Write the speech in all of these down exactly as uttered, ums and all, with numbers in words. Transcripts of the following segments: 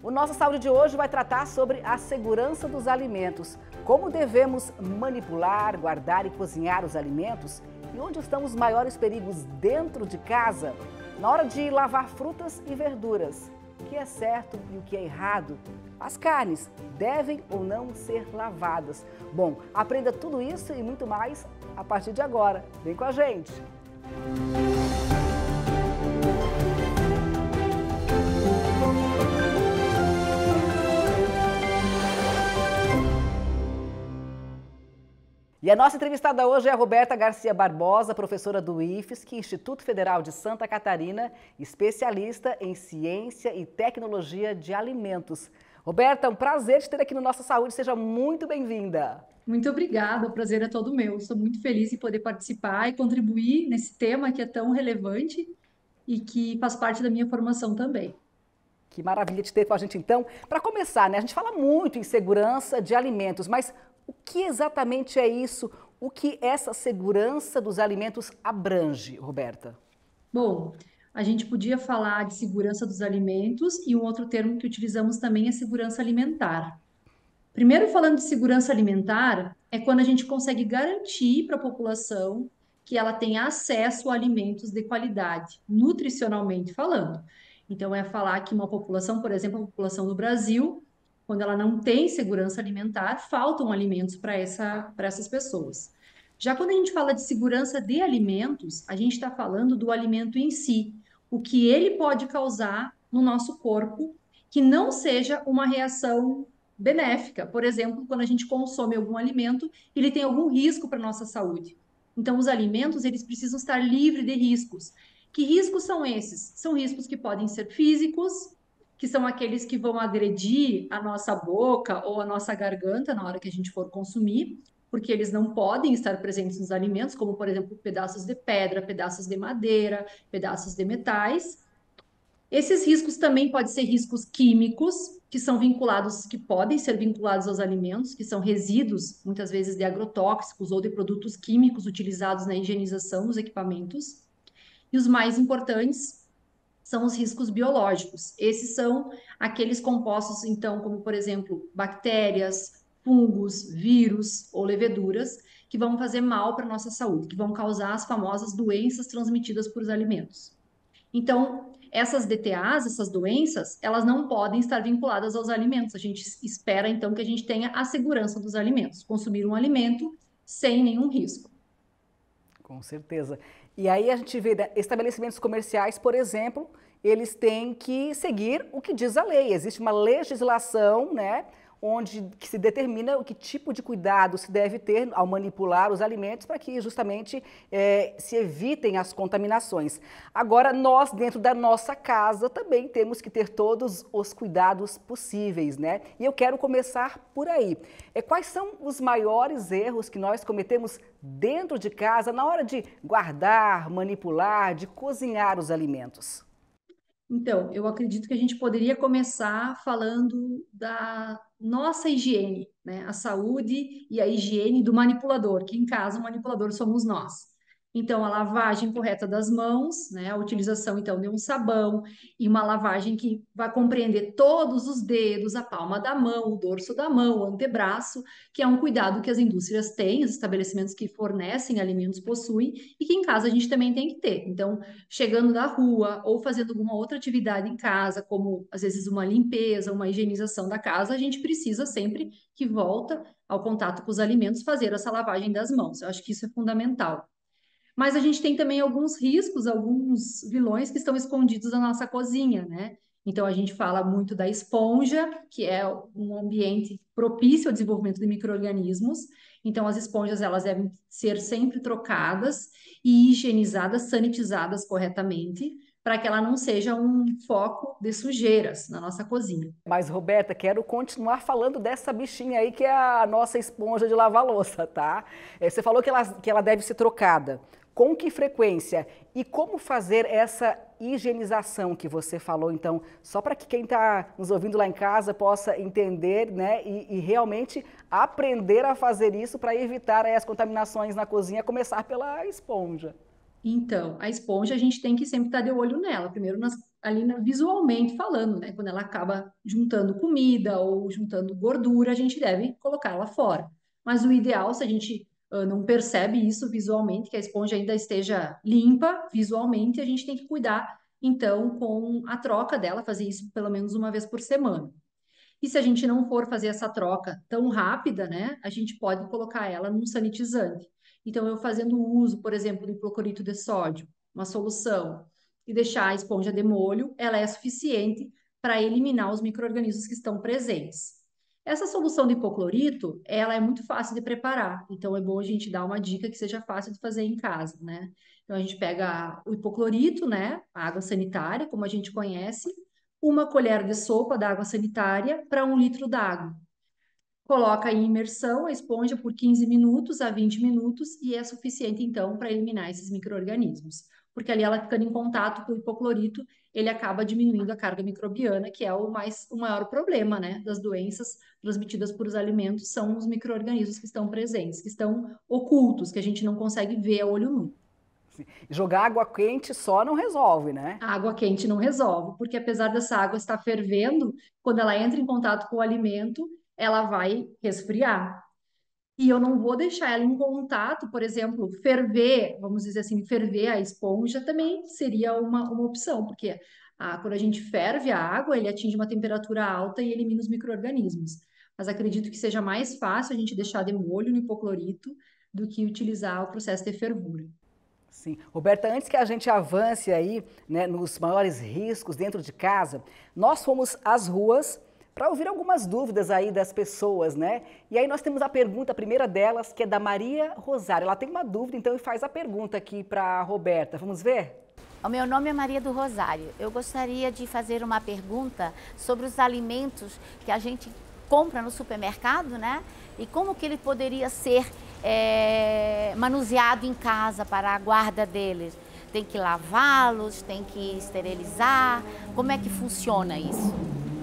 O Nossa Saúde de hoje vai tratar sobre a segurança dos alimentos, como devemos manipular, guardar e cozinhar os alimentos e onde estão os maiores perigos dentro de casa, na hora de lavar frutas e verduras, o que é certo e o que é errado, as carnes devem ou não ser lavadas. Bom, aprenda tudo isso e muito mais a partir de agora. Vem com a gente! E a nossa entrevistada hoje é a Roberta Garcia Barbosa, professora do I F S C, Instituto Federal de Santa Catarina, especialista em ciência e tecnologia de alimentos. Roberta, é um prazer te ter aqui no Nossa Saúde, seja muito bem-vinda. Muito obrigada, o prazer é todo meu. Estou muito feliz em poder participar e contribuir nesse tema que é tão relevante e que faz parte da minha formação também. Que maravilha te ter com a gente então. Para começar, né, a gente fala muito em segurança de alimentos, mas o que exatamente é isso? O que essa segurança dos alimentos abrange, Roberta? Bom, a gente podia falar de segurança dos alimentos e um outro termo que utilizamos também é segurança alimentar. Primeiro, falando de segurança alimentar, é quando a gente consegue garantir para a população que ela tenha acesso a alimentos de qualidade, nutricionalmente falando. Então, é falar que uma população, por exemplo, a população do Brasil, quando ela não tem segurança alimentar, faltam alimentos para essa, para essas pessoas. Já quando a gente fala de segurança de alimentos, a gente está falando do alimento em si, o que ele pode causar no nosso corpo, que não seja uma reação benéfica. Por exemplo, quando a gente consome algum alimento, ele tem algum risco para a nossa saúde. Então, os alimentos, eles precisam estar livres de riscos. Que riscos são esses? São riscos que podem ser físicos, que são aqueles que vão agredir a nossa boca ou a nossa garganta na hora que a gente for consumir, porque eles não podem estar presentes nos alimentos, como, por exemplo, pedaços de pedra, pedaços de madeira, pedaços de metais. Esses riscos também podem ser riscos químicos, que são vinculados, que podem ser vinculados aos alimentos, que são resíduos, muitas vezes, de agrotóxicos ou de produtos químicos utilizados na higienização dos equipamentos. E os mais importantes são os riscos biológicos. Esses são aqueles compostos, então, como, por exemplo, bactérias, fungos, vírus ou leveduras, que vão fazer mal para a nossa saúde, que vão causar as famosas doenças transmitidas por alimentos. Então, essas D T As, essas doenças, elas não podem estar vinculadas aos alimentos. A gente espera, então, que a gente tenha a segurança dos alimentos, consumir um alimento sem nenhum risco. Com certeza. E aí a gente vê estabelecimentos comerciais, por exemplo, eles têm que seguir o que diz a lei. Existe uma legislação, né, onde que se determina o que tipo de cuidado se deve ter ao manipular os alimentos para que justamente é, se evitem as contaminações. Agora, nós, dentro da nossa casa, também temos que ter todos os cuidados possíveis, né? E eu quero começar por aí. É, quais são os maiores erros que nós cometemos dentro de casa na hora de guardar, manipular, de cozinhar os alimentos? Então, eu acredito que a gente poderia começar falando da nossa higiene, né? A saúde e a higiene do manipulador, que em casa o manipulador somos nós. Então, a lavagem correta das mãos, né? A utilização então de um sabão e uma lavagem que vai compreender todos os dedos, a palma da mão, o dorso da mão, o antebraço, que é um cuidado que as indústrias têm, os estabelecimentos que fornecem alimentos possuem e que em casa a gente também tem que ter. Então, chegando da rua ou fazendo alguma outra atividade em casa, como às vezes uma limpeza, uma higienização da casa, a gente precisa sempre que volta ao contato com os alimentos fazer essa lavagem das mãos. Eu acho que isso é fundamental. Mas a gente tem também alguns riscos, alguns vilões que estão escondidos na nossa cozinha, né? Então, a gente fala muito da esponja, que é um ambiente propício ao desenvolvimento de micro-organismos. Então, as esponjas, elas devem ser sempre trocadas e higienizadas, sanitizadas corretamente, para que ela não seja um foco de sujeiras na nossa cozinha. Mas, Roberta, quero continuar falando dessa bichinha aí que é a nossa esponja de lavar louça, tá? Você falou que ela, que ela deve ser trocada. Com que frequência e como fazer essa higienização que você falou, então, só para que quem está nos ouvindo lá em casa possa entender, né, e, e realmente aprender a fazer isso para evitar aí as contaminações na cozinha, começar pela esponja. Então, a esponja a gente tem que sempre estar de olho nela, primeiro nas ali visualmente falando, né? Quando ela acaba juntando comida ou juntando gordura, a gente deve colocar ela fora. Mas o ideal, se a gente uh, não percebe isso visualmente, que a esponja ainda esteja limpa visualmente, a gente tem que cuidar, então, com a troca dela, fazer isso pelo menos uma vez por semana. E se a gente não for fazer essa troca tão rápida, né, a gente pode colocar ela num sanitizante. Então, eu fazendo uso, por exemplo, do hipoclorito de sódio, uma solução, e deixar a esponja de molho, ela é suficiente para eliminar os micro-organismos que estão presentes. Essa solução de hipoclorito, ela é muito fácil de preparar, então é bom a gente dar uma dica que seja fácil de fazer em casa, né? Então, a gente pega o hipoclorito, né, a água sanitária, como a gente conhece, uma colher de sopa da água sanitária para um litro d'água. Coloca em imersão a esponja por quinze minutos a vinte minutos e é suficiente, então, para eliminar esses micro-organismos. Porque ali ela ficando em contato com o hipoclorito, ele acaba diminuindo a carga microbiana, que é o, mais, o maior problema, né, das doenças transmitidas por os alimentos, são os micro-organismos que estão presentes, que estão ocultos, que a gente não consegue ver a olho nu. Jogar água quente só não resolve, né? A água quente não resolve, porque apesar dessa água estar fervendo, quando ela entra em contato com o alimento, ela vai resfriar. E eu não vou deixar ela em contato, por exemplo, ferver, vamos dizer assim, ferver a esponja também seria uma, uma opção, porque a, quando a gente ferve a água, ele atinge uma temperatura alta e elimina os micro-organismos. Mas acredito que seja mais fácil a gente deixar de molho no hipoclorito do que utilizar o processo de fervura. Sim. Roberta, antes que a gente avance aí, né, nos maiores riscos dentro de casa, nós fomos às ruas para ouvir algumas dúvidas aí das pessoas, né? E aí nós temos a pergunta, a primeira delas, que é da Maria Rosário. Ela tem uma dúvida, então, e faz a pergunta aqui para a Roberta. Vamos ver? O meu nome é Maria do Rosário. Eu gostaria de fazer uma pergunta sobre os alimentos que a gente compra no supermercado, né? E como que ele poderia ser É, manuseado em casa para a guarda deles? Tem que lavá-los, tem que esterilizar? Como é que funciona isso?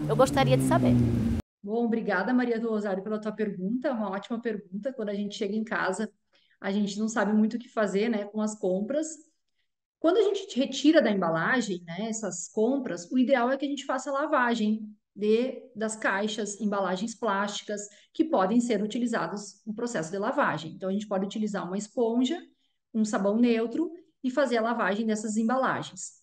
Eu gostaria de saber. Bom, obrigada, Maria do Rosário, pela tua pergunta. Uma ótima pergunta. Quando a gente chega em casa, a gente não sabe muito o que fazer, né, com as compras. Quando a gente retira da embalagem, né, essas compras, o ideal é que a gente faça a lavagem De, das caixas, embalagens plásticas, que podem ser utilizadas no processo de lavagem. Então, a gente pode utilizar uma esponja, um sabão neutro e fazer a lavagem dessas embalagens.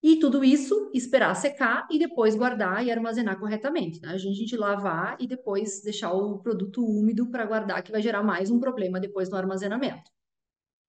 E tudo isso, esperar secar e depois guardar e armazenar corretamente, né? A gente lavar e depois deixar o produto úmido para guardar, que vai gerar mais um problema depois no armazenamento.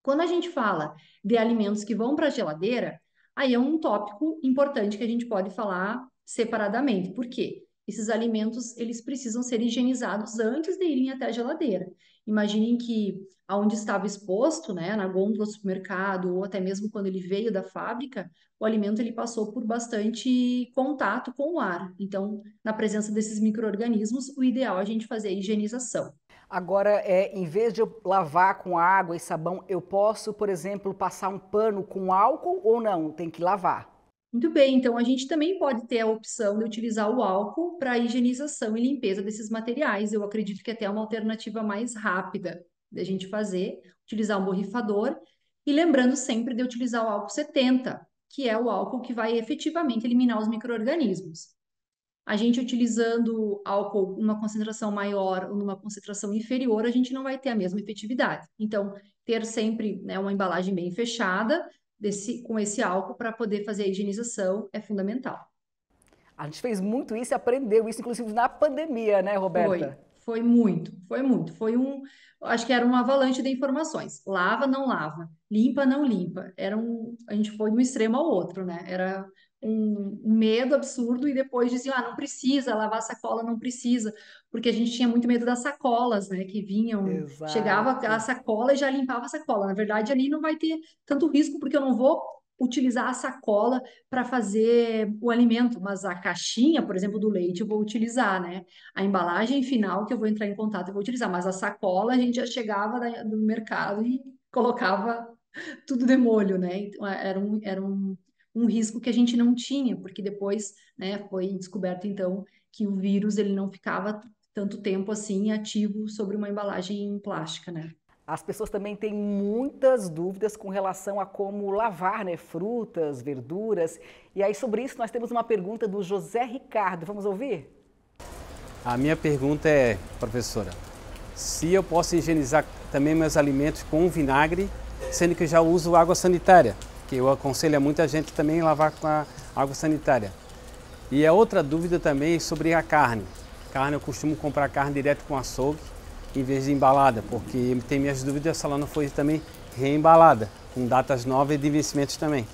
Quando a gente fala de alimentos que vão para a geladeira, aí é um tópico importante que a gente pode falar separadamente, porque esses alimentos, eles precisam ser higienizados antes de irem até a geladeira. Imaginem que aonde estava exposto, né, na gôndola do supermercado, ou até mesmo quando ele veio da fábrica, o alimento ele passou por bastante contato com o ar. Então, na presença desses micro-organismos, o ideal é a gente fazer a higienização. Agora, é, em vez de eu lavar com água e sabão, eu posso, por exemplo, passar um pano com álcool ou não? Tem que lavar? Muito bem, então a gente também pode ter a opção de utilizar o álcool para higienização e limpeza desses materiais. Eu acredito que até é uma alternativa mais rápida da gente fazer, utilizar um borrifador. E lembrando sempre de utilizar o álcool setenta, que é o álcool que vai efetivamente eliminar os micro-organismos. A gente utilizando álcool numa concentração maior ou numa concentração inferior, a gente não vai ter a mesma efetividade. Então, ter sempre, né, uma embalagem bem fechada, Desse, com esse álcool para poder fazer a higienização é fundamental. A gente fez muito isso e aprendeu isso, inclusive na pandemia, né, Roberta? Foi, foi muito, foi muito. Foi um, acho que era uma avalanche de informações. Lava, não lava. Limpa, não limpa. Era um, a gente foi de um extremo ao outro, né? Era um medo absurdo e depois diziam, ah, não precisa, lavar a sacola não precisa, porque a gente tinha muito medo das sacolas, né, que vinham, Exato. Chegava a sacola e já limpava a sacola. Na verdade, ali não vai ter tanto risco, porque eu não vou utilizar a sacola para fazer o alimento, mas a caixinha, por exemplo, do leite eu vou utilizar, né, a embalagem final que eu vou entrar em contato eu vou utilizar, mas a sacola a gente já chegava do mercado e colocava tudo de molho, né, então era um... Era um um risco que a gente não tinha, porque depois, né, foi descoberto, então, que o vírus ele não ficava tanto tempo assim ativo sobre uma embalagem plástica, né? As pessoas também têm muitas dúvidas com relação a como lavar, né, frutas, verduras. E aí, sobre isso, nós temos uma pergunta do José Ricardo. Vamos ouvir? A minha pergunta é, professora, se eu posso higienizar também meus alimentos com vinagre, sendo que eu já uso água sanitária, que eu aconselho a muita gente também lavar com a água sanitária. E a outra dúvida também é sobre a carne. Carne, eu costumo comprar carne direto com açougue, em vez de embalada, porque tem minhas dúvidas se ela não foi também reembalada, com datas novas e de vencimentos também.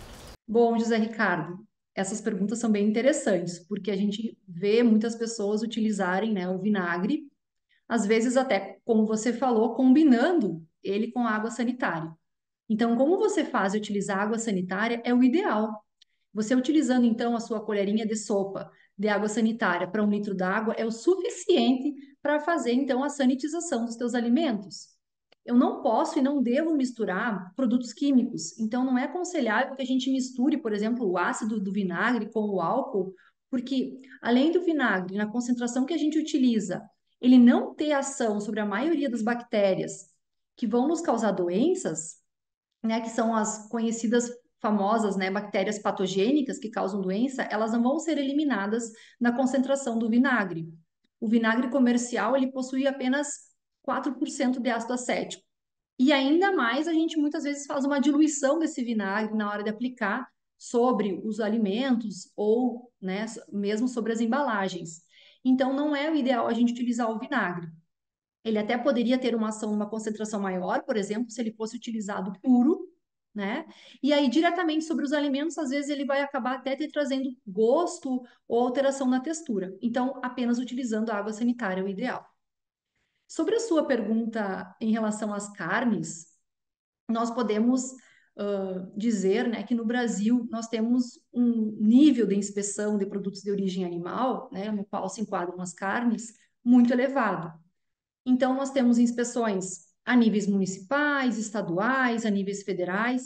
Bom, José Ricardo, essas perguntas são bem interessantes, porque a gente vê muitas pessoas utilizarem, né, o vinagre, às vezes até, como você falou, combinando ele com água sanitária. Então, como você faz utilizar água sanitária é o ideal. Você utilizando, então, a sua colherinha de sopa de água sanitária para um litro d'água é o suficiente para fazer, então, a sanitização dos teus alimentos. Eu não posso e não devo misturar produtos químicos. Então, não é aconselhável que a gente misture, por exemplo, o ácido do vinagre com o álcool, porque, além do vinagre, na concentração que a gente utiliza, ele não ter ação sobre a maioria das bactérias que vão nos causar doenças, né, que são as conhecidas famosas, né, bactérias patogênicas que causam doença, elas não vão ser eliminadas na concentração do vinagre. O vinagre comercial, ele possui apenas quatro por cento de ácido acético. E ainda mais, a gente muitas vezes faz uma diluição desse vinagre na hora de aplicar sobre os alimentos ou, né, mesmo sobre as embalagens. Então, não é o ideal a gente utilizar o vinagre. Ele até poderia ter uma ação, uma concentração maior, por exemplo, se ele fosse utilizado puro, né? E aí, diretamente sobre os alimentos, às vezes ele vai acabar até te trazendo gosto ou alteração na textura. Então, apenas utilizando a água sanitária é o ideal. Sobre a sua pergunta em relação às carnes, nós podemos uh, dizer, né, que no Brasil nós temos um nível de inspeção de produtos de origem animal, né, no qual se enquadram as carnes, muito elevado. Então, nós temos inspeções a níveis municipais, estaduais, a níveis federais,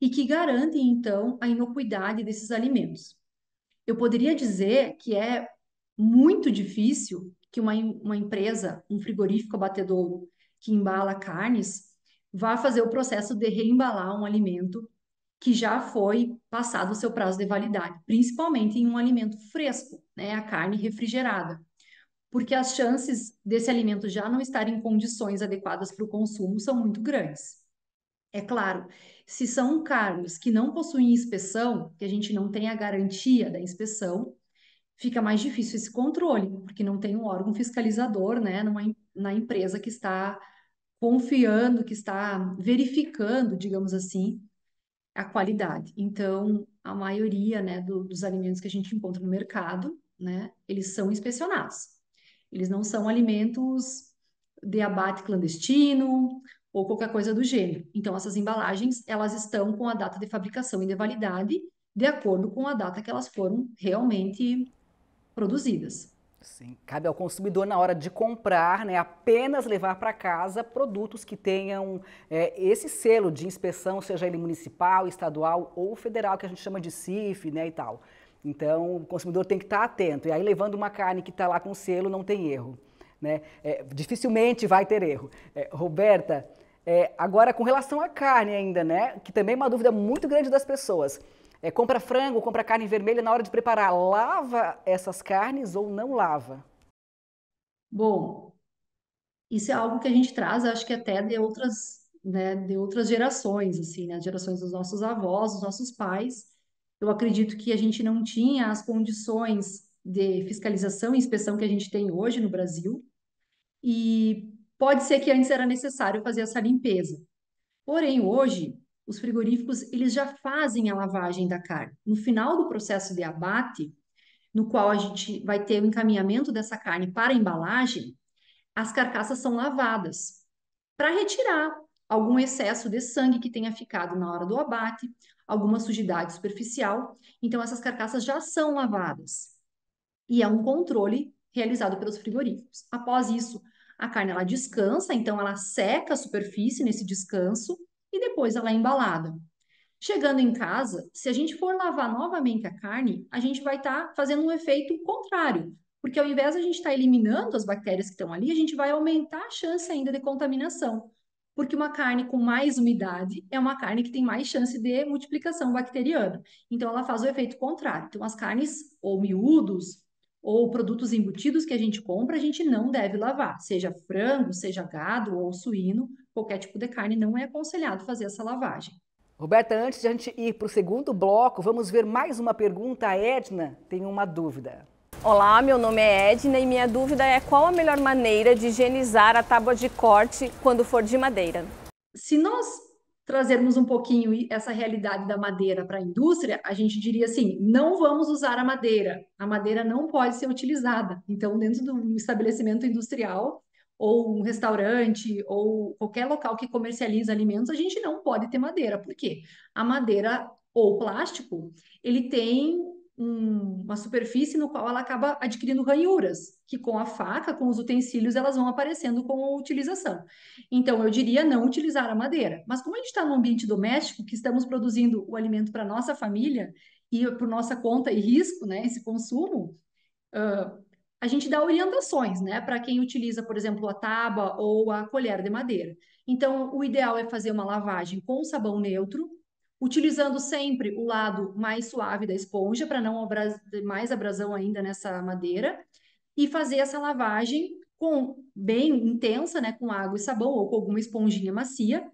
e que garantem, então, a inocuidade desses alimentos. Eu poderia dizer que é muito difícil que uma, uma empresa, um frigorífico abatedouro que embala carnes, vá fazer o processo de reembalar um alimento que já foi passado o seu prazo de validade, principalmente em um alimento fresco, né, a carne refrigerada, porque as chances desse alimento já não estar em condições adequadas para o consumo são muito grandes. É claro, se são carnes que não possuem inspeção, que a gente não tem a garantia da inspeção, fica mais difícil esse controle, porque não tem um órgão fiscalizador, né, numa, na empresa que está confiando, que está verificando, digamos assim, a qualidade. Então, a maioria, né, do, dos alimentos que a gente encontra no mercado, né, eles são inspecionados. Eles não são alimentos de abate clandestino ou qualquer coisa do gênero. Então, essas embalagens, elas estão com a data de fabricação e de validade de acordo com a data que elas foram realmente produzidas. Sim, cabe ao consumidor na hora de comprar, né, apenas levar para casa produtos que tenham é, esse selo de inspeção, seja ele municipal, estadual ou federal, que a gente chama de C I F, né, e tal. Então, o consumidor tem que estar atento. E aí, levando uma carne que está lá com selo, não tem erro, né? É, dificilmente vai ter erro. É, Roberta, é, agora com relação à carne ainda, né? Que também é uma dúvida muito grande das pessoas. É, compra frango, compra carne vermelha, na hora de preparar, lava essas carnes ou não lava? Bom, isso é algo que a gente traz, acho que até de outras, né, de outras gerações, assim, né? Gerações dos nossos avós, dos nossos pais. Eu acredito que a gente não tinha as condições de fiscalização e inspeção que a gente tem hoje no Brasil, e pode ser que antes era necessário fazer essa limpeza. Porém, hoje, os frigoríficos eles já fazem a lavagem da carne. No final do processo de abate, no qual a gente vai ter o encaminhamento dessa carne para a embalagem, as carcaças são lavadas para retirar algum excesso de sangue que tenha ficado na hora do abate, alguma sujidade superficial. Então, essas carcaças já são lavadas. E é um controle realizado pelos frigoríficos. Após isso, a carne ela descansa, então ela seca a superfície nesse descanso e depois ela é embalada. Chegando em casa, se a gente for lavar novamente a carne, a gente vai estar tá fazendo um efeito contrário, porque ao invés de a gente estar tá eliminando as bactérias que estão ali, a gente vai aumentar a chance ainda de contaminação, porque uma carne com mais umidade é uma carne que tem mais chance de multiplicação bacteriana. Então, ela faz o efeito contrário. Então, as carnes ou miúdos ou produtos embutidos que a gente compra, a gente não deve lavar. Seja frango, seja gado ou suíno, qualquer tipo de carne não é aconselhado fazer essa lavagem. Roberta, antes de a gente ir para o segundo bloco, vamos ver mais uma pergunta. A Edna tem uma dúvida. Olá, meu nome é Edna e minha dúvida é qual a melhor maneira de higienizar a tábua de corte quando for de madeira? Se nós trazermos um pouquinho essa realidade da madeira para a indústria, a gente diria assim, não vamos usar a madeira. A madeira não pode ser utilizada. Então, dentro de um estabelecimento industrial ou um restaurante ou qualquer local que comercializa alimentos, a gente não pode ter madeira. Por quê? A madeira ou plástico, ele tem uma superfície no qual ela acaba adquirindo ranhuras, que com a faca, com os utensílios, elas vão aparecendo com a utilização. Então, eu diria não utilizar a madeira. Mas como a gente está num ambiente doméstico, que estamos produzindo o alimento para nossa família e por nossa conta e risco, né, esse consumo, uh, a gente dá orientações, né, para quem utiliza, por exemplo, a tábua ou a colher de madeira. Então, o ideal é fazer uma lavagem com sabão neutro, utilizando sempre o lado mais suave da esponja, para não ter mais abrasão ainda nessa madeira, e fazer essa lavagem com, bem intensa, né, com água e sabão ou com alguma esponjinha macia,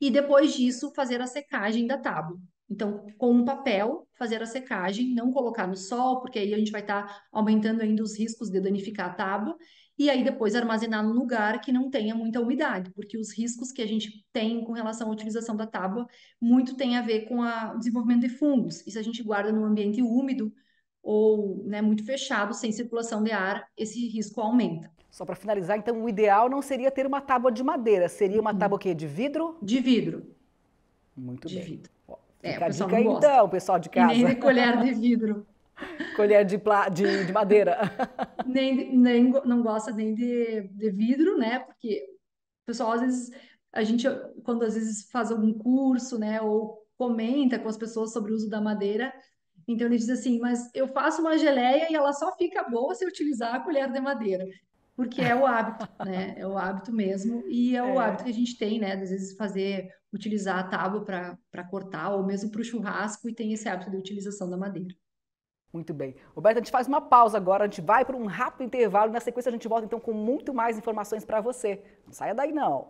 e depois disso fazer a secagem da tábua. Então, com um papel, fazer a secagem, não colocar no sol, porque aí a gente vai estar tá aumentando ainda os riscos de danificar a tábua, e aí depois armazenar num lugar que não tenha muita umidade, porque os riscos que a gente tem com relação à utilização da tábua muito tem a ver com a, o desenvolvimento de fungos. E se a gente guarda num ambiente úmido ou, né, muito fechado, sem circulação de ar, esse risco aumenta. Só para finalizar, então, o ideal não seria ter uma tábua de madeira, seria uma tábua o quê? De vidro? De vidro. Muito de bem. Vidro. Ó, é, o pessoal dica, não gosta. Então, pessoal de casa. E nem de colher de vidro. Colher de, pla... de, de madeira. nem, nem não gosta nem de, de vidro, né? Porque o pessoal, às vezes, a gente, quando às vezes faz algum curso, né? Ou comenta com as pessoas sobre o uso da madeira. Então, ele diz assim, mas eu faço uma geleia e ela só fica boa se eu utilizar a colher de madeira. Porque é o hábito, né? É o hábito mesmo. E é o é. hábito que a gente tem, né? Às vezes, fazer, utilizar a tábua para cortar ou mesmo para o churrasco e tem esse hábito de utilização da madeira. Muito bem. Roberta, a gente faz uma pausa agora, a gente vai para um rápido intervalo e na sequência a gente volta então com muito mais informações para você. Não saia daí não.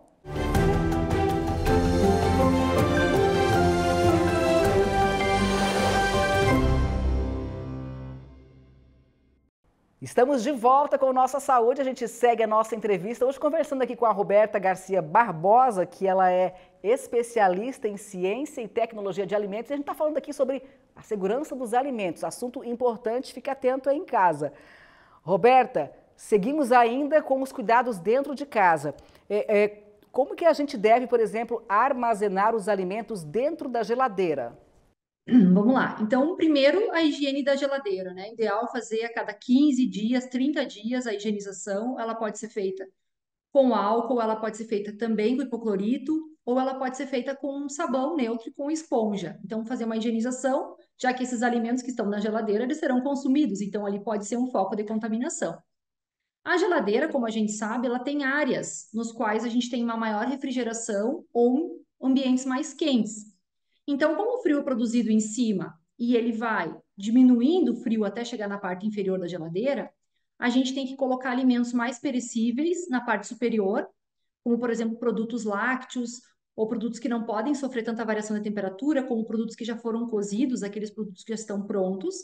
Estamos de volta com Nossa Saúde, a gente segue a nossa entrevista hoje conversando aqui com a Roberta Garcia Barbosa, que ela é especialista em ciência e tecnologia de alimentos. E a gente está falando aqui sobre a segurança dos alimentos, assunto importante, fique atento aí em casa. Roberta, seguimos ainda com os cuidados dentro de casa. É, é, como que a gente deve, por exemplo, armazenar os alimentos dentro da geladeira? Vamos lá. Então, primeiro, a higiene da geladeira, né? Ideal fazer a cada quinze dias, trinta dias a higienização. Ela pode ser feita com álcool, ela pode ser feita também com hipoclorito, ou ela pode ser feita com sabão neutro e com esponja. Então, fazer uma higienização, já que esses alimentos que estão na geladeira, eles serão consumidos. Então, ali pode ser um foco de contaminação. A geladeira, como a gente sabe, ela tem áreas nos quais a gente tem uma maior refrigeração ou ambientes mais quentes. Então, como o frio é produzido em cima e ele vai diminuindo o frio até chegar na parte inferior da geladeira, a gente tem que colocar alimentos mais perecíveis na parte superior, como, por exemplo, produtos lácteos ou produtos que não podem sofrer tanta variação de temperatura, como produtos que já foram cozidos, aqueles produtos que já estão prontos,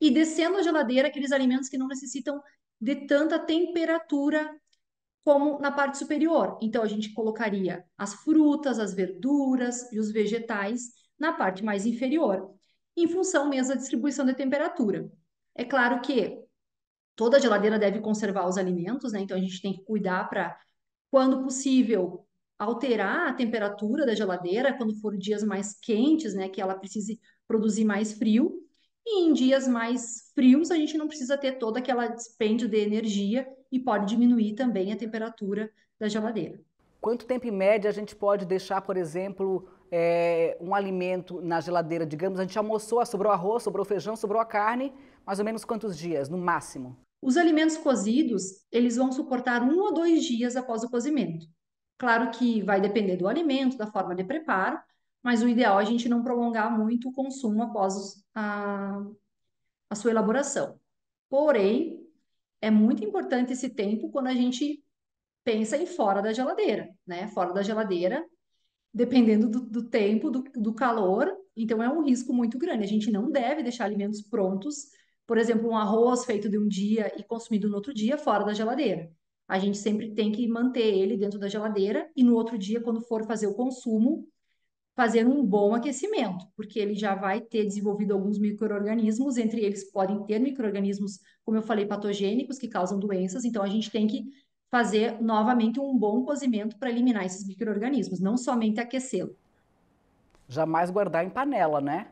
e descendo a geladeira, aqueles alimentos que não necessitam de tanta temperatura como na parte superior. Então, a gente colocaria as frutas, as verduras e os vegetais na parte mais inferior, em função mesmo da distribuição da temperatura. É claro que toda geladeira deve conservar os alimentos, né? Então, a gente tem que cuidar para, quando possível, alterar a temperatura da geladeira, quando for dias mais quentes, né? Que ela precise produzir mais frio. E em dias mais frios, a gente não precisa ter todo aquele dispêndio de energia e pode diminuir também a temperatura da geladeira. Quanto tempo em média a gente pode deixar, por exemplo, é, um alimento na geladeira? Digamos, a gente almoçou, sobrou arroz, sobrou feijão, sobrou a carne, mais ou menos quantos dias, no máximo? Os alimentos cozidos, eles vão suportar um ou dois dias após o cozimento. Claro que vai depender do alimento, da forma de preparo, mas o ideal é a gente não prolongar muito o consumo após a, a sua elaboração. Porém, é muito importante esse tempo quando a gente pensa em fora da geladeira, né? Fora da geladeira, dependendo do, do tempo, do, do calor, então é um risco muito grande. A gente não deve deixar alimentos prontos, por exemplo, um arroz feito de um dia e consumido no outro dia, fora da geladeira. A gente sempre tem que manter ele dentro da geladeira e no outro dia, quando for fazer o consumo, fazer um bom aquecimento, porque ele já vai ter desenvolvido alguns micro-organismos, entre eles podem ter micro-organismos, como eu falei, patogênicos, que causam doenças, então a gente tem que fazer novamente um bom cozimento para eliminar esses micro-organismos, não somente aquecê-lo. Jamais guardar em panela, né?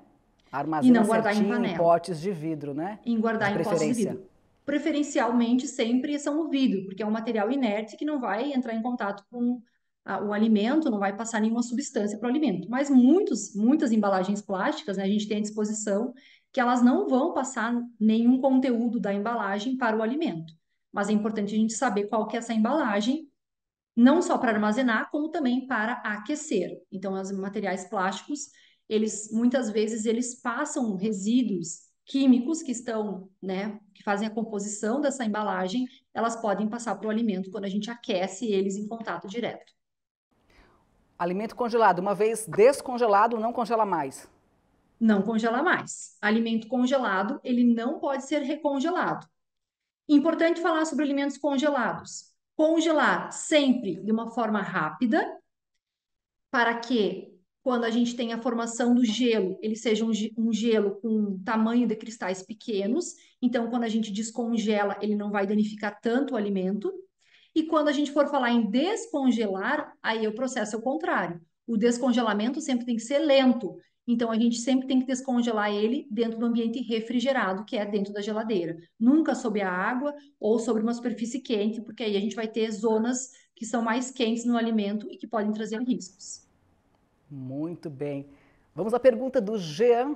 Armazenar e não guardar certinho, em panela. Em potes de vidro, né? Em guardar em potes de vidro. Preferencialmente sempre são o vidro, porque é um material inerte que não vai entrar em contato com o alimento, não vai passar nenhuma substância para o alimento. Mas muitos, muitas embalagens plásticas, né, a gente tem à disposição que elas não vão passar nenhum conteúdo da embalagem para o alimento. Mas é importante a gente saber qual que é essa embalagem, não só para armazenar, como também para aquecer. Então, os materiais plásticos, eles muitas vezes eles passam resíduos químicos que estão, né, que fazem a composição dessa embalagem, elas podem passar para o alimento quando a gente aquece eles em contato direto. Alimento congelado, uma vez descongelado, não congela mais? Não congela mais. Alimento congelado, ele não pode ser recongelado. Importante falar sobre alimentos congelados. Congelar sempre de uma forma rápida, para que quando a gente tem a formação do gelo, ele seja um gelo com tamanho de cristais pequenos. Então, quando a gente descongela, ele não vai danificar tanto o alimento. E quando a gente for falar em descongelar, aí o processo é o contrário. O descongelamento sempre tem que ser lento. Então, a gente sempre tem que descongelar ele dentro do ambiente refrigerado, que é dentro da geladeira. Nunca sob a água ou sobre uma superfície quente, porque aí a gente vai ter zonas que são mais quentes no alimento e que podem trazer riscos. Muito bem. Vamos à pergunta do Jean.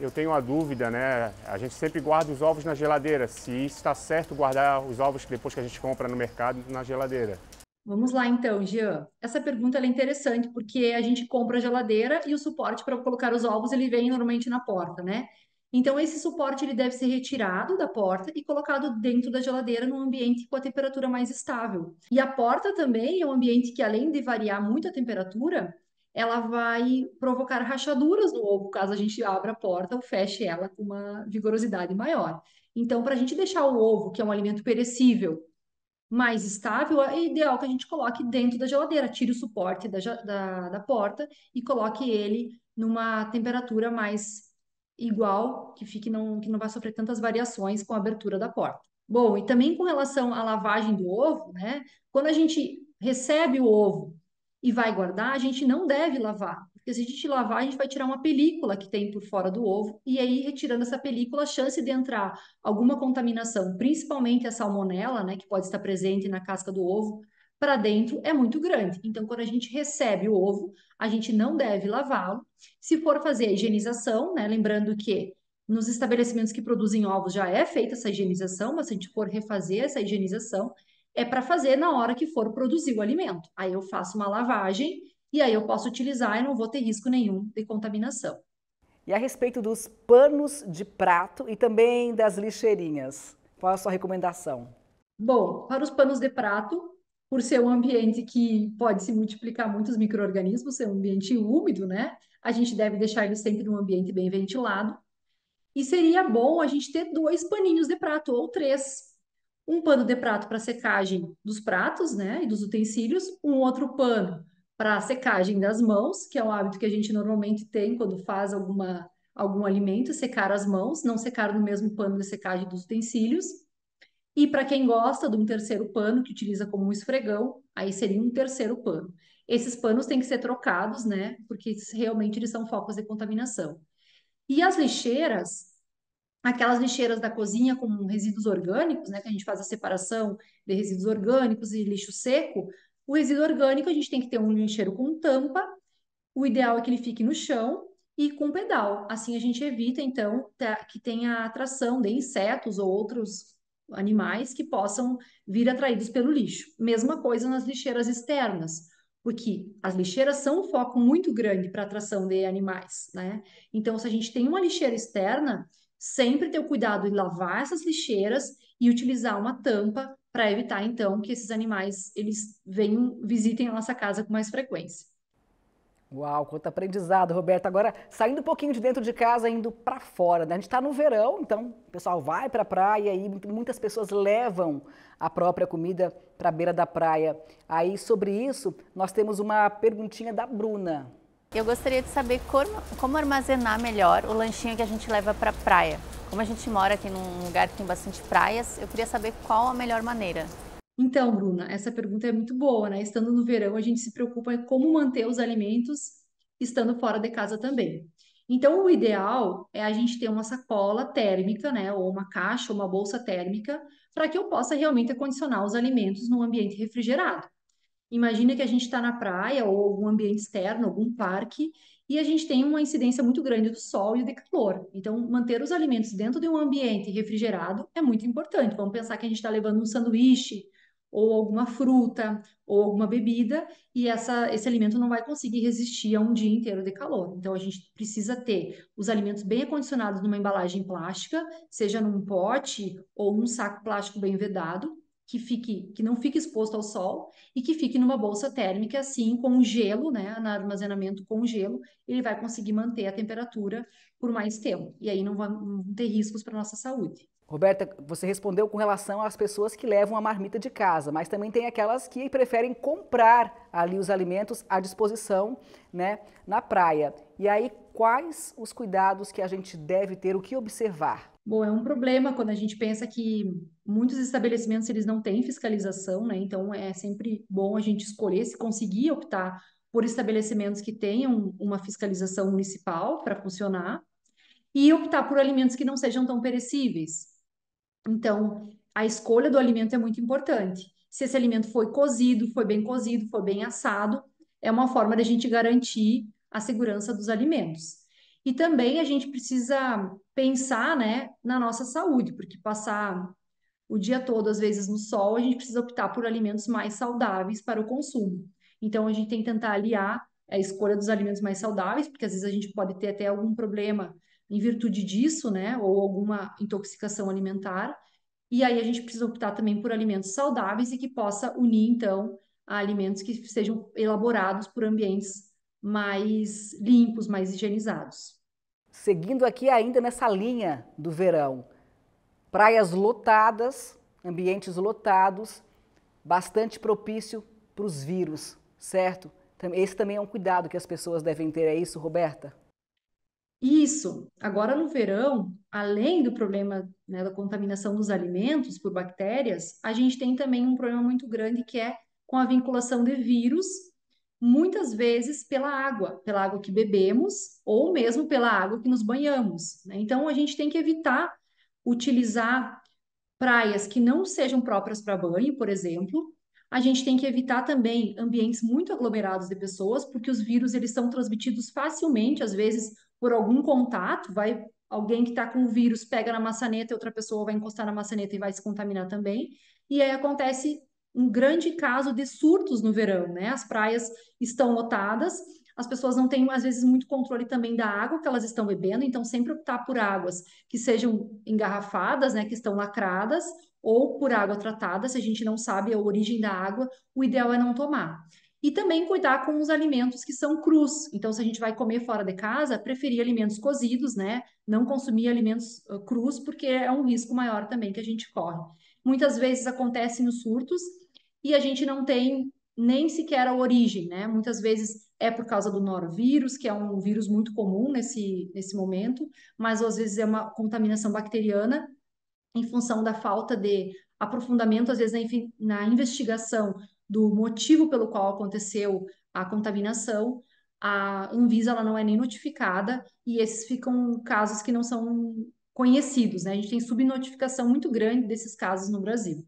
Eu tenho uma dúvida, né? A gente sempre guarda os ovos na geladeira. Se está certo guardar os ovos depois que a gente compra no mercado na geladeira? Vamos lá então, Jean. Essa pergunta ela é interessante porque a gente compra a geladeira e o suporte para colocar os ovos ele vem normalmente na porta, né? Então esse suporte ele deve ser retirado da porta e colocado dentro da geladeira num ambiente com a temperatura mais estável. E a porta também é um ambiente que além de variar muito a temperatura, ela vai provocar rachaduras no ovo, caso a gente abra a porta ou feche ela com uma vigorosidade maior. Então, para a gente deixar o ovo, que é um alimento perecível, mais estável, é ideal que a gente coloque dentro da geladeira, tire o suporte da, da, da porta e coloque ele numa temperatura mais igual, que, fique não, que não vai sofrer tantas variações com a abertura da porta. Bom, e também com relação à lavagem do ovo, né? Quando a gente recebe o ovo, e vai guardar, a gente não deve lavar. Porque se a gente lavar, a gente vai tirar uma película que tem por fora do ovo, e aí, retirando essa película, a chance de entrar alguma contaminação, principalmente a salmonela, né, que pode estar presente na casca do ovo, para dentro é muito grande. Então, quando a gente recebe o ovo, a gente não deve lavá-lo. Se for fazer a higienização, né, lembrando que nos estabelecimentos que produzem ovos já é feita essa higienização, mas se a gente for refazer essa higienização, é para fazer na hora que for produzir o alimento. Aí eu faço uma lavagem e aí eu posso utilizar e não vou ter risco nenhum de contaminação. E a respeito dos panos de prato e também das lixeirinhas, qual é a sua recomendação? Bom, para os panos de prato, por ser um ambiente que pode se multiplicar muitos micro-organismos, ser um ambiente úmido, né? A gente deve deixar ele sempre num ambiente bem ventilado. E seria bom a gente ter dois paninhos de prato ou três. Um pano de prato para secagem dos pratos, né, e dos utensílios, um outro pano para secagem das mãos, que é um hábito que a gente normalmente tem quando faz alguma, algum alimento, secar as mãos, não secar no mesmo pano de secagem dos utensílios. E para quem gosta de um terceiro pano, que utiliza como um esfregão, aí seria um terceiro pano. Esses panos têm que ser trocados, né, porque realmente eles são focos de contaminação. E as lixeiras... Aquelas lixeiras da cozinha com resíduos orgânicos, né, que a gente faz a separação de resíduos orgânicos e lixo seco, o resíduo orgânico a gente tem que ter um lixeiro com tampa, o ideal é que ele fique no chão e com pedal. Assim a gente evita, então, que tenha atração de insetos ou outros animais que possam vir atraídos pelo lixo. Mesma coisa nas lixeiras externas. porque as lixeiras são um foco muito grande para atração de animais, né? Então, se a gente tem uma lixeira externa, sempre ter o cuidado de lavar essas lixeiras e utilizar uma tampa para evitar, então, que esses animais eles venham, visitem a nossa casa com mais frequência. Uau, quanto aprendizado, Roberta. Agora, saindo um pouquinho de dentro de casa, indo para fora, né? A gente está no verão, então o pessoal vai para a praia e muitas pessoas levam a própria comida para a beira da praia. Aí, sobre isso, nós temos uma perguntinha da Bruna. Eu gostaria de saber como armazenar melhor o lanchinho que a gente leva para a praia. Como a gente mora aqui num lugar que tem bastante praias, eu queria saber qual a melhor maneira. Então, Bruna, essa pergunta é muito boa, né? Estando no verão, a gente se preocupa em como manter os alimentos estando fora de casa também. Então, o ideal é a gente ter uma sacola térmica, né? Ou uma caixa, uma bolsa térmica, para que eu possa realmente acondicionar os alimentos num ambiente refrigerado. Imagina que a gente está na praia ou algum ambiente externo, algum parque, e a gente tem uma incidência muito grande do sol e de calor. Então, manter os alimentos dentro de um ambiente refrigerado é muito importante. Vamos pensar que a gente está levando um sanduíche, ou alguma fruta, ou alguma bebida, e essa, esse alimento não vai conseguir resistir a um dia inteiro de calor. Então, a gente precisa ter os alimentos bem acondicionados numa embalagem plástica, seja num pote ou num saco plástico bem vedado, que, fique, que não fique exposto ao sol, e que fique numa bolsa térmica, assim, com gelo, né, no armazenamento com gelo, ele vai conseguir manter a temperatura por mais tempo, e aí não vão ter riscos para a nossa saúde. Roberta, você respondeu com relação às pessoas que levam a marmita de casa, mas também tem aquelas que preferem comprar ali os alimentos à disposição, né, na praia. E aí, quais os cuidados que a gente deve ter, o que observar? Bom, é um problema quando a gente pensa que muitos estabelecimentos eles não têm fiscalização, né? Então, é sempre bom a gente escolher, se conseguir optar por estabelecimentos que tenham uma fiscalização municipal para funcionar e optar por alimentos que não sejam tão perecíveis. Então, a escolha do alimento é muito importante. Se esse alimento foi cozido, foi bem cozido, foi bem assado, é uma forma de a gente garantir a segurança dos alimentos. E também a gente precisa pensar, né, na nossa saúde, porque passar o dia todo, às vezes, no sol, a gente precisa optar por alimentos mais saudáveis para o consumo. Então, a gente tem que tentar aliar a escolha dos alimentos mais saudáveis, porque às vezes a gente pode ter até algum problema em virtude disso, né, ou alguma intoxicação alimentar, e aí a gente precisa optar também por alimentos saudáveis e que possa unir, então, a alimentos que sejam elaborados por ambientes mais limpos, mais higienizados. Seguindo aqui ainda nessa linha do verão, praias lotadas, ambientes lotados, bastante propício para os vírus, certo? Esse também é um cuidado que as pessoas devem ter, é isso, Roberta? Isso. Agora, no verão, além do problema, né, da contaminação dos alimentos por bactérias, a gente tem também um problema muito grande que é com a vinculação de vírus, muitas vezes pela água, pela água que bebemos ou mesmo pela água que nos banhamos, né? Então, a gente tem que evitar utilizar praias que não sejam próprias para banho, por exemplo. A gente tem que evitar também ambientes muito aglomerados de pessoas, porque os vírus eles são transmitidos facilmente, às vezes, por algum contato, vai alguém que está com o vírus pega na maçaneta, outra pessoa vai encostar na maçaneta e vai se contaminar também. E aí acontece um grande caso de surtos no verão, né? As praias estão lotadas, as pessoas não têm, às vezes, muito controle também da água que elas estão bebendo, então sempre optar por águas que sejam engarrafadas, né? Que estão lacradas, ou por água tratada, se a gente não sabe a origem da água, o ideal é não tomar. E também cuidar com os alimentos que são crus. Então, se a gente vai comer fora de casa, preferir alimentos cozidos, né? Não consumir alimentos uh, crus, porque é um risco maior também que a gente corre. Muitas vezes acontecem os surtos e a gente não tem nem sequer a origem, né? Muitas vezes é por causa do norovírus, que é um vírus muito comum nesse, nesse momento, mas às vezes é uma contaminação bacteriana em função da falta de aprofundamento, às vezes, na, na investigação do motivo pelo qual aconteceu a contaminação, a Anvisa ela não é nem notificada e esses ficam casos que não são conhecidos, né? A gente tem subnotificação muito grande desses casos no Brasil.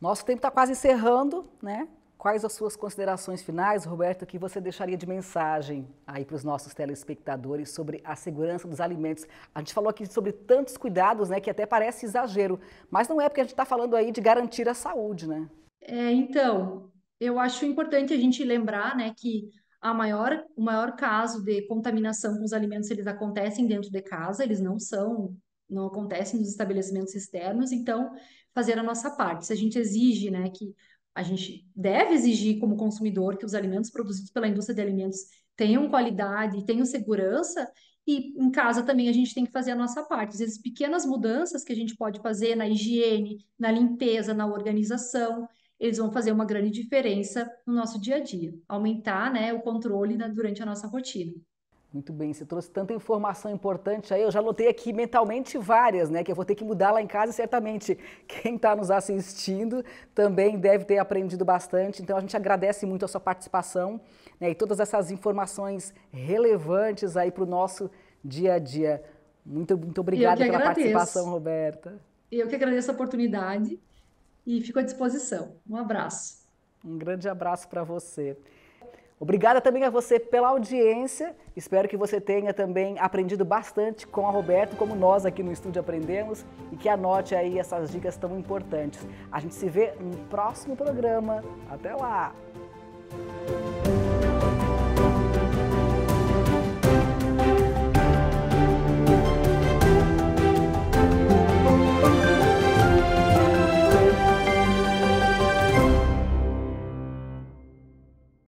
Nosso tempo está quase encerrando, né? Quais as suas considerações finais, Roberta, que você deixaria de mensagem aí para os nossos telespectadores sobre a segurança dos alimentos? A gente falou aqui sobre tantos cuidados, né, que até parece exagero, mas não é porque a gente está falando aí de garantir a saúde, né? É, então, Eu acho importante a gente lembrar, né, que a maior, o maior caso de contaminação com os alimentos, eles acontecem dentro de casa, eles não são, não acontecem nos estabelecimentos externos, então fazer a nossa parte. Se a gente exige, né, que a gente deve exigir como consumidor que os alimentos produzidos pela indústria de alimentos tenham qualidade, tenham segurança, e em casa também a gente tem que fazer a nossa parte. Às vezes, pequenas mudanças que a gente pode fazer na higiene, na limpeza, na organização, eles vão fazer uma grande diferença no nosso dia a dia. Aumentar, né, o controle na, durante a nossa rotina. Muito bem, você trouxe tanta informação importante aí, eu já anotei aqui mentalmente várias, né, que eu vou ter que mudar lá em casa e certamente quem está nos assistindo também deve ter aprendido bastante. Então a gente agradece muito a sua participação, né, e todas essas informações relevantes aí para o nosso dia a dia. Muito, muito obrigada pela participação, Roberta. Eu que agradeço a oportunidade e fico à disposição. Um abraço. Um grande abraço para você. Obrigada também a você pela audiência, espero que você tenha também aprendido bastante com a Roberta, como nós aqui no estúdio aprendemos, e que anote aí essas dicas tão importantes. A gente se vê no próximo programa. Até lá!